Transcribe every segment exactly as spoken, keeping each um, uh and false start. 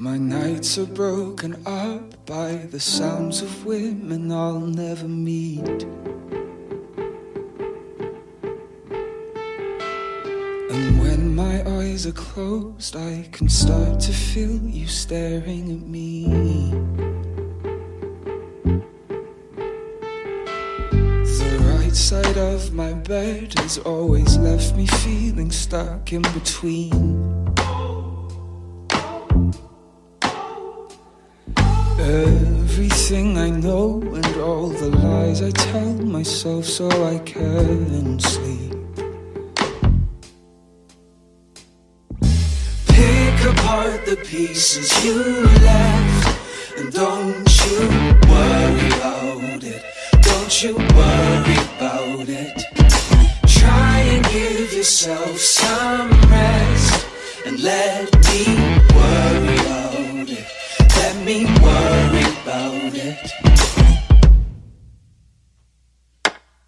My nights are broken up by the sounds of women I'll never meet. And when my eyes are closed, I can start to feel you staring at me. The right side of my bed has always left me feeling stuck in between. Everything I know and all the lies I tell myself so I can sleep. Pick apart the pieces you left, and don't you worry about it, don't you worry about it. Try and give yourself some rest, and let me worry about it, let me worry about it.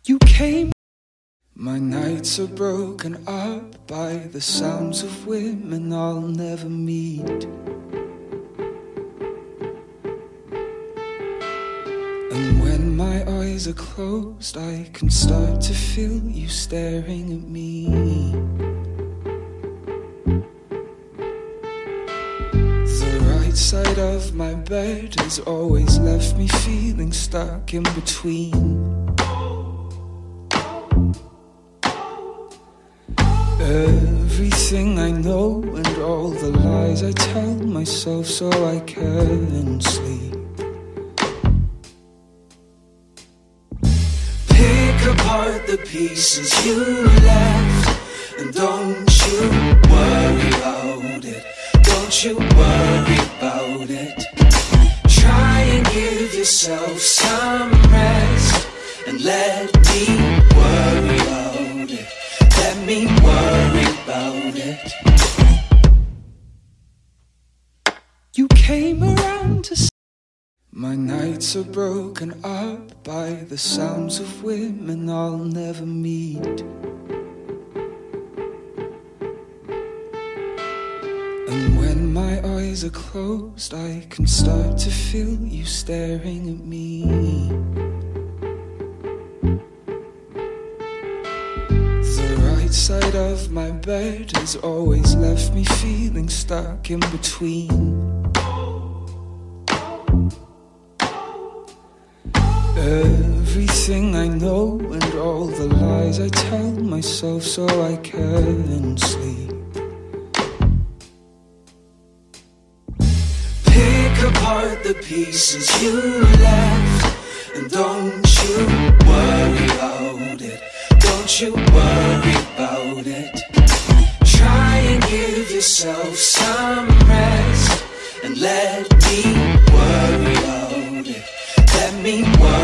You came. My nights are broken up by the sounds of women I'll never meet. And when my eyes are closed, I can start to feel you staring at me. Side of my bed has always left me feeling stuck in between. Everything I know and all the lies I tell myself so I can sleep. Pick apart the pieces you left, and don't you worry about it, don't you worry about it. Try and give yourself some rest, and let me worry about it, let me worry about it. You came around to. My nights are broken up by the sounds of women I'll never meet. And when my eyes are closed, I can start to feel you staring at me. The right side of my bed has always left me feeling stuck in between. Everything I know and all the lies I tell myself so I can sleep. Pick apart the pieces you left, and don't you worry about it, don't you worry about it. Try and give yourself some rest, and let me worry about it, let me worry.